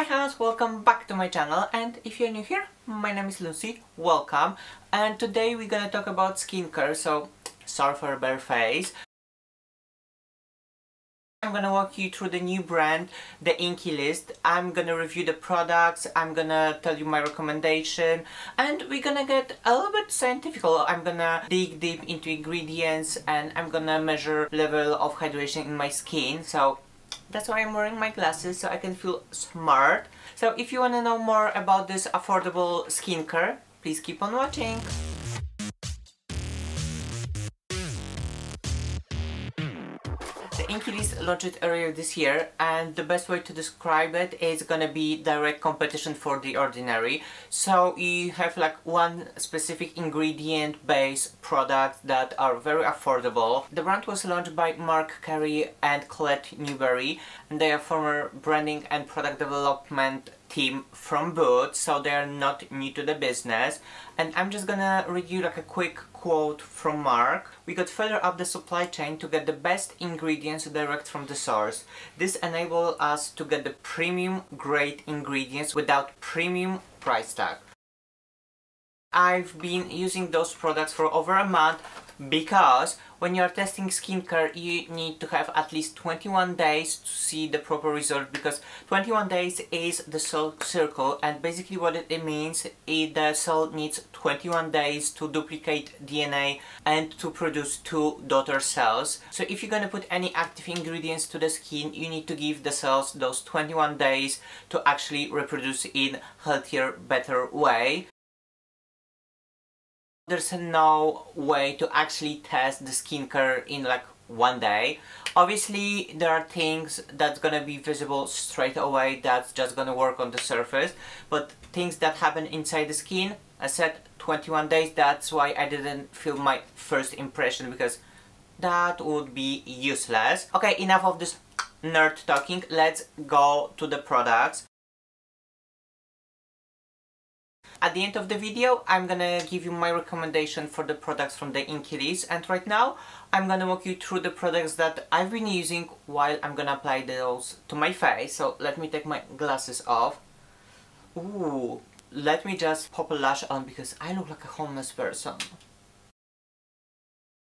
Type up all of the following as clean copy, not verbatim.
Hi hands, welcome back to my channel, and if you're new here, my name is Lucy, welcome, and today we're gonna talk about skincare, so sorry for a bare face. I'm gonna walk you through the new brand, The Inkey List. I'm gonna review the products, I'm gonna tell you my recommendation, and we're gonna get a little bit scientific. I'm gonna dig deep into ingredients and I'm gonna measure level of hydration in my skin, so that's why I'm wearing my glasses, so I can feel smart. So if you want to know more about this affordable skincare, please keep on watching. The Inkey List launched earlier this year, and the best way to describe it is gonna be direct competition for The Ordinary. So you have like one specific ingredient-based product that are very affordable. The brand was launched by Mark Carey and Colette Newberry, and they are former branding and product development team from Boots, so they are not new to the business. And I'm just gonna read you like a quick quote from Mark. "We got further up the supply chain to get the best ingredients direct from the source. This enabled us to get the premium grade ingredients without premium price tag. I've been using those products for over a month, because when you're testing skincare you need to have at least 21 days to see the proper result, because 21 days is the cell circle, and basically what it means is the cell needs 21 days to duplicate DNA and to produce two daughter cells. So if you're gonna put any active ingredients to the skin, you need to give the cells those 21 days to actually reproduce in healthier, better way. There's no way to actually test the skincare in like one day. Obviously there are things that's gonna be visible straight away, that's just gonna work on the surface, but things that happen inside the skin, I said 21 days, that's why I didn't film my first impression, because that would be useless. Okay, enough of this nerd talking, let's go to the products. At the end of the video, I'm gonna give you my recommendation for the products from the Inkey List, and right now I'm gonna walk you through the products that I've been using while I'm gonna apply those to my face. So let me take my glasses off. Ooh, let me just pop a lash on because I look like a homeless person.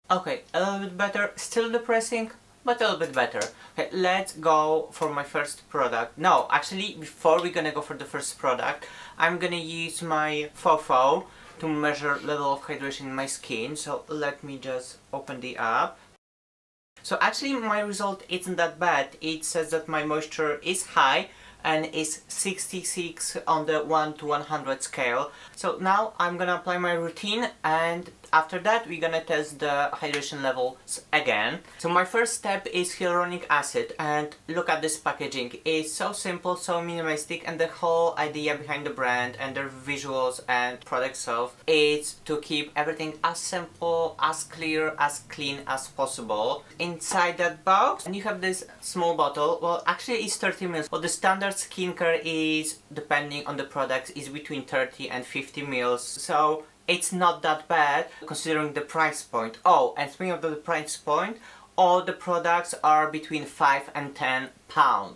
Okay, a little bit better, still depressing, but a little bit better. Okay, let's go for my first product. No, actually, before we're gonna go for the first product, I'm gonna use my FOFO to measure level of hydration in my skin. So let me just open the app. So actually my result isn't that bad. It says that my moisture is high and is 66 on the 1 to 100 scale. So now I'm gonna apply my routine, and after that we're gonna test the hydration levels again. So my first step is hyaluronic acid, and look at this packaging. It's so simple, so minimalistic, and the whole idea behind the brand and their visuals and product itself is to keep everything as simple, as clear, as clean as possible. Inside that box, and you have this small bottle, well actually it's 30 ml, but the standard skincare is, depending on the products, is between 30 and 50 ml, so it's not that bad considering the price point. Oh, and speaking of the price point, all the products are between £5 and £10.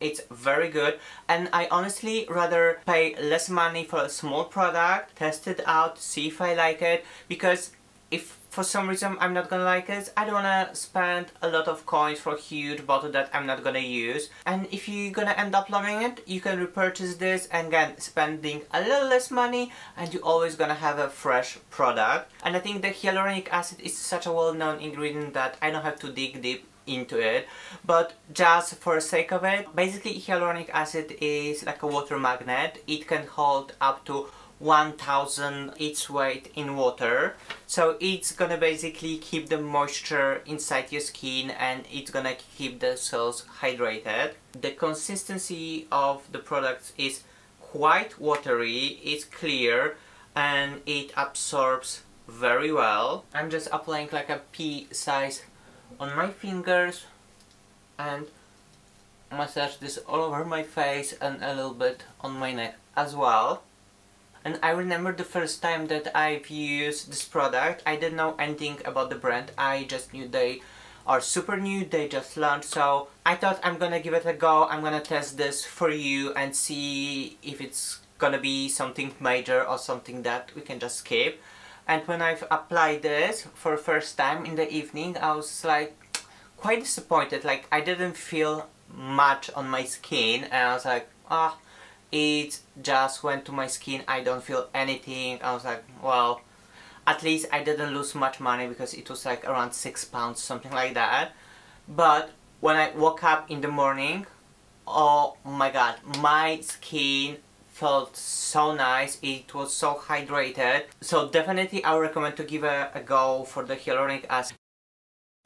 It's very good, and I honestly rather pay less money for a small product, test it out, see if I like it, because if for some reason I'm not gonna like it, I don't wanna spend a lot of coins for a huge bottle that I'm not gonna use. And if you're gonna end up loving it, you can repurchase this, and again spending a little less money, and you're always gonna have a fresh product. And I think the hyaluronic acid is such a well-known ingredient that I don't have to dig deep into it, but just for the sake of it, basically hyaluronic acid is like a water magnet. It can hold up to 1,000 its weight in water, so it's gonna basically keep the moisture inside your skin, and it's gonna keep the cells hydrated. The consistency of the product is quite watery, it's clear, and it absorbs very well. I'm just applying like a pea size on my fingers and massage this all over my face and a little bit on my neck as well. And I remember the first time that I've used this product, I didn't know anything about the brand, I just knew they are super new, they just launched, so I thought I'm gonna give it a go. I'm gonna test this for you and see if it's gonna be something major or something that we can just skip. And when I've applied this for first time in the evening, I was like quite disappointed. Like, I didn't feel much on my skin, and I was like, ah, it just went to my skin, I don't feel anything. I was like, well, at least I didn't lose much money, because it was like around £6, something like that. But when I woke up in the morning, oh my god, my skin felt so nice, it was so hydrated. So definitely I would recommend to give a go for the hyaluronic acid.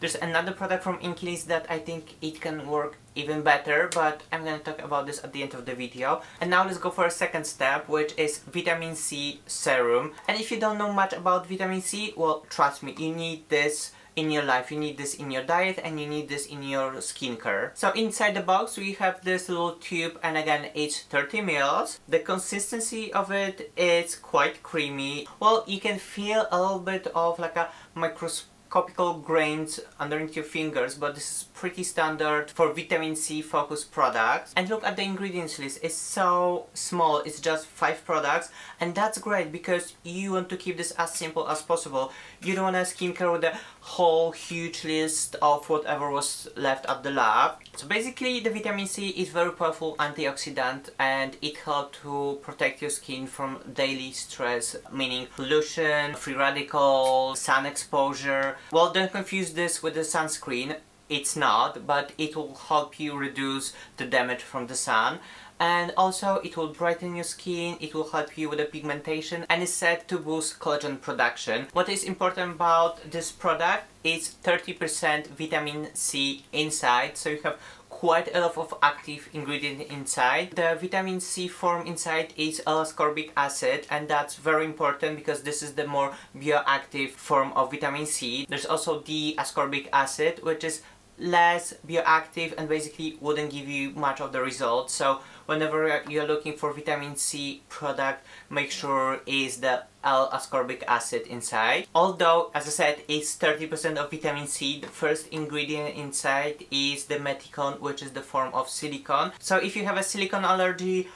There's another product from Inkey List that I think it can work even better, but I'm gonna talk about this at the end of the video. And now let's go for a second step, which is vitamin C serum. And if you don't know much about vitamin C, well, trust me, you need this in your life, you need this in your diet, and you need this in your skincare. So inside the box we have this little tube, and again it's 30 ml. The consistency of it is quite creamy. Well, you can feel a little bit of like a microscopical grains underneath your fingers, but this is pretty standard for vitamin C focused products. And look at the ingredients list, it's so small, it's just 5 products, and that's great because you want to keep this as simple as possible. You don't want a skincare with a whole huge list of whatever was left at the lab. So basically the vitamin C is very powerful antioxidant, and it helps to protect your skin from daily stress, meaning pollution, free radicals, sun exposure. Well, don't confuse this with the sunscreen. It's not, but it will help you reduce the damage from the sun, and also it will brighten your skin, it will help you with the pigmentation, and it's said to boost collagen production. What is important about this product is 30% vitamin C inside, so you have quite a lot of active ingredient inside. The vitamin C form inside is L-ascorbic acid, and that's very important because this is the more bioactive form of vitamin C. There's also D-ascorbic acid, which is less bioactive and basically wouldn't give you much of the results. So whenever you're looking for vitamin C product, make sure it's the L-ascorbic acid inside. Although, as I said, it's 30% of vitamin C, the first ingredient inside is the methicone, which is the form of silicone. So if you have a silicone allergy,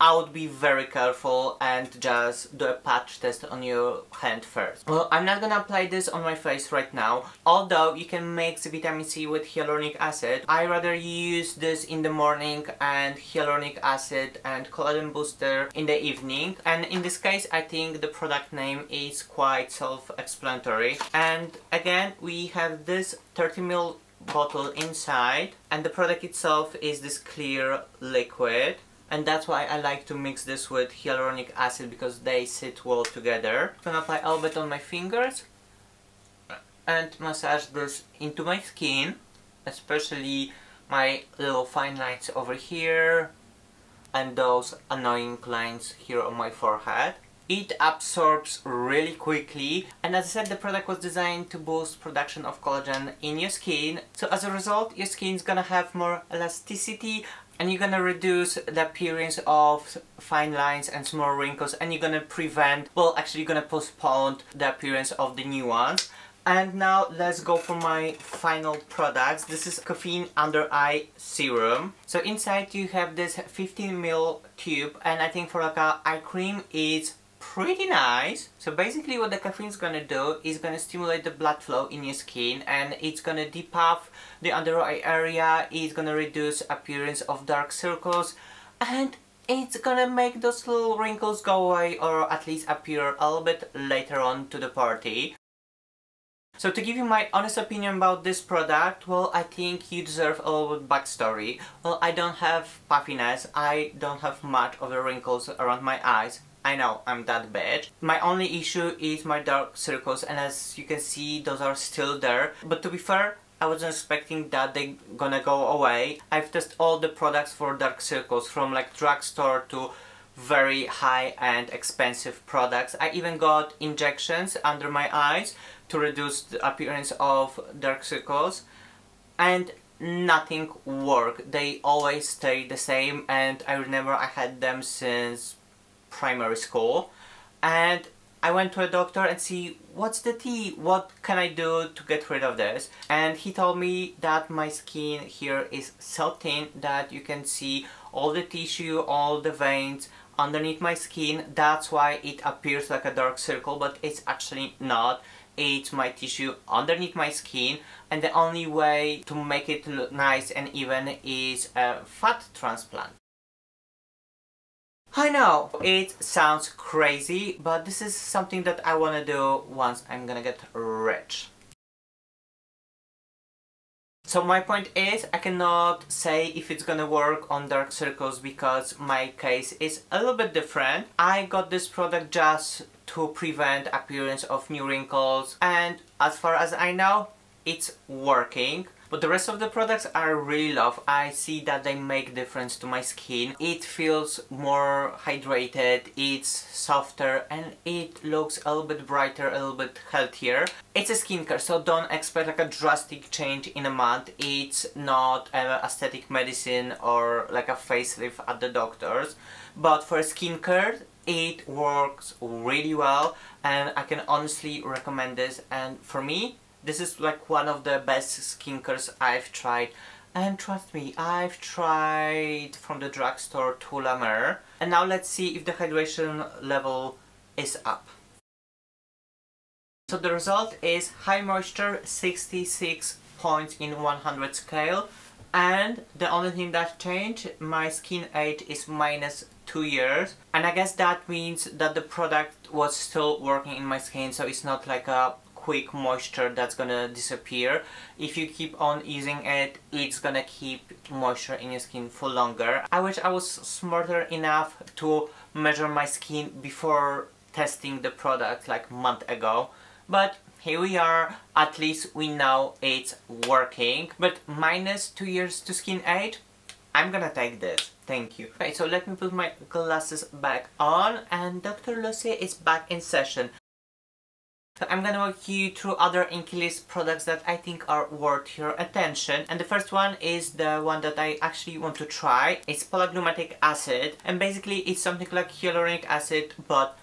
I would be very careful and just do a patch test on your hand first. Well, I'm not gonna apply this on my face right now, although you can mix vitamin C with hyaluronic acid. I rather use this in the morning and hyaluronic acid and collagen booster in the evening. And in this case, I think the product name is quite self-explanatory. And again, we have this 30 ml bottle inside, and the product itself is this clear liquid. And that's why I like to mix this with hyaluronic acid, because they sit well together. I'm gonna apply a little bit on my fingers and massage this into my skin, especially my little fine lines over here and those annoying lines here on my forehead. It absorbs really quickly, and as I said, the product was designed to boost production of collagen in your skin. So as a result, your skin's gonna have more elasticity, and you're gonna reduce the appearance of fine lines and small wrinkles, and you're gonna prevent, well, actually you're gonna postpone the appearance of the new ones. And now let's go for my final products. This is caffeine under eye serum. So inside you have this 15 ml tube, and I think for like an eye cream it's pretty nice. So basically what the caffeine is gonna do is gonna stimulate the blood flow in your skin, and it's gonna depuff the under eye area, it's gonna reduce appearance of dark circles, and it's gonna make those little wrinkles go away, or at least appear a little bit later on to the party. So to give you my honest opinion about this product, well, I think you deserve a little bit backstory. Well, I don't have puffiness, I don't have much of the wrinkles around my eyes. I know, I'm that bad. My only issue is my dark circles, and as you can see, those are still there. But to be fair, I wasn't expecting that they're gonna go away. I've tested all the products for dark circles, from like drugstore to very high-end expensive products. I even got injections under my eyes to reduce the appearance of dark circles, and nothing worked. They always stay the same, and I remember I had them since primary school, and I went to a doctor and see what's the tea, what can I do to get rid of this, and he told me that my skin here is so thin that you can see all the tissue, all the veins underneath my skin. That's why it appears like a dark circle, but it's actually not. It's my tissue underneath my skin, and the only way to make it look nice and even is a fat transplant. I know, it sounds crazy, but this is something that I want to do once I'm gonna get rich. So my point is, I cannot say if it's gonna work on dark circles because my case is a little bit different. I got this product just to prevent appearance of new wrinkles, and as far as I know, it's working. But the rest of the products I really love. I see that they make difference to my skin. It feels more hydrated, it's softer, and it looks a little bit brighter, a little bit healthier. It's a skincare, so don't expect like a drastic change in a month. It's not aesthetic medicine or like a facelift at the doctor's. But for skincare, it works really well, and I can honestly recommend this. And for me, this is like one of the best skincares I've tried, and trust me, I've tried from the drugstore to La Mer. And now let's see if the hydration level is up. So the result is high moisture, 66 points in 100 scale, and the only thing that changed, my skin age is -2 years, and I guess that means that the product was still working in my skin, so it's not like a quick moisture that's gonna disappear. If you keep on using it, it's gonna keep moisture in your skin for longer. I wish I was smarter enough to measure my skin before testing the product like a month ago, but here we are. At least we know it's working. But -2 years to skin age, I'm gonna take this. Thank you. Okay, so let me put my glasses back on, and Dr. Lucy is back in session. So I'm gonna walk you through other Inkey List products that I think are worth your attention. And the first one is the one that I actually want to try. It's polyglutamic acid, and basically it's something like hyaluronic acid but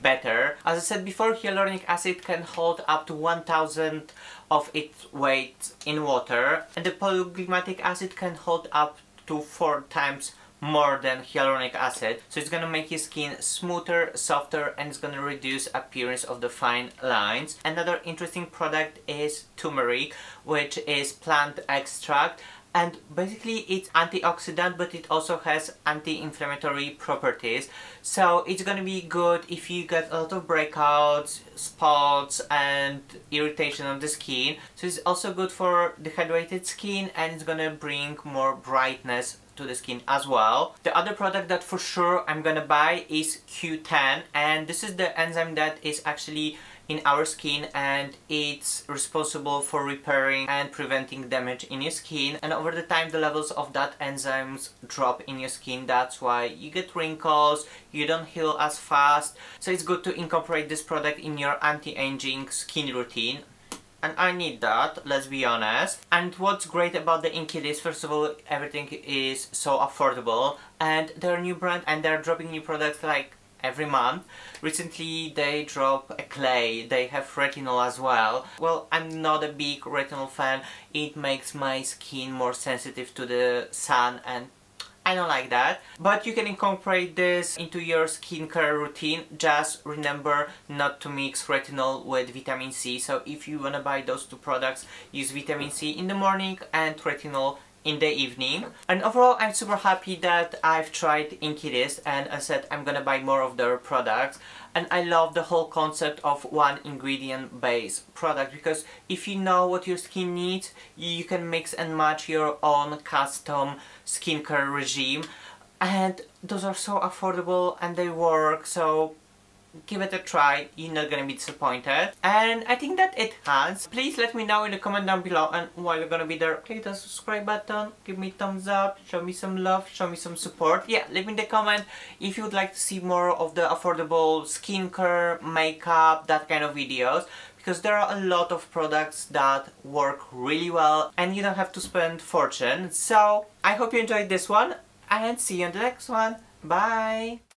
better. As I said before, hyaluronic acid can hold up to 1,000 of its weight in water, and the polyglutamic acid can hold up to 4 times more than hyaluronic acid, so it's gonna make your skin smoother, softer, and it's gonna reduce appearance of the fine lines. Another interesting product is turmeric, which is plant extract, and basically it's antioxidant, but it also has anti-inflammatory properties, so it's gonna be good if you get a lot of breakouts, spots, and irritation on the skin. So it's also good for dehydrated skin, and it's gonna bring more brightness to the skin as well. The other product that for sure I'm gonna buy is Q10, and this is the enzyme that is actually in our skin, and it's responsible for repairing and preventing damage in your skin, and over the time the levels of that enzymes drop in your skin. That's why you get wrinkles, you don't heal as fast, so it's good to incorporate this product in your anti-aging skin routine. And I need that, let's be honest. And what's great about the Inkey List, first of all, everything is so affordable, and they're a new brand and they're dropping new products like every month. Recently they drop a clay, they have retinol as well. Well, I'm not a big retinol fan, it makes my skin more sensitive to the sun, and I don't like that. But you can incorporate this into your skincare routine. Just remember not to mix retinol with vitamin C. So if you wanna buy those two products, use vitamin C in the morning and retinol in the evening. And overall, I'm super happy that I've tried Inkey List, and I said I'm gonna buy more of their products. And I love the whole concept of one ingredient based product, because if you know what your skin needs, you can mix and match your own custom skincare regime, and those are so affordable and they work, so give it a try, you're not gonna be disappointed. And I think that it has. Please let me know in the comment down below, and while you're gonna be there, click the subscribe button, give me a thumbs up, show me some love, show me some support. Yeah, leave me the comment if you would like to see more of the affordable skincare, makeup, that kind of videos, because there are a lot of products that work really well and you don't have to spend fortune. So I hope you enjoyed this one, and see you in the next one. Bye!